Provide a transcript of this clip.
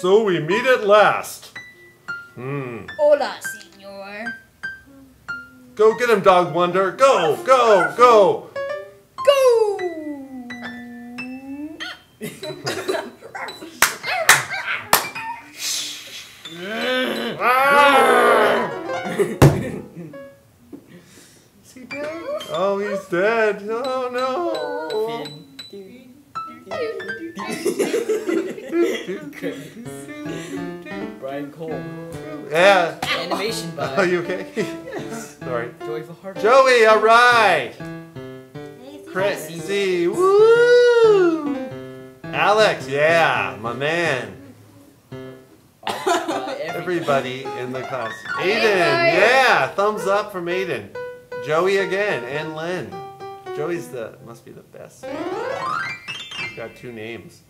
So we meet at last. Hola, senor. Go get him, Dog Wonder. Go, go, go. Go. Is he dead? Oh, he's dead. Oh no. Brian Kolm. Yeah. Animation by. Are you okay? Yes. Sorry. Joyful Heart. Joey, all right. Crazy. Woo. Alex, yeah, my man. Everybody in the class. Aiden, yeah, thumbs up from Aiden. Joey again, and Lynn. Joey's must be the best. He's got two names.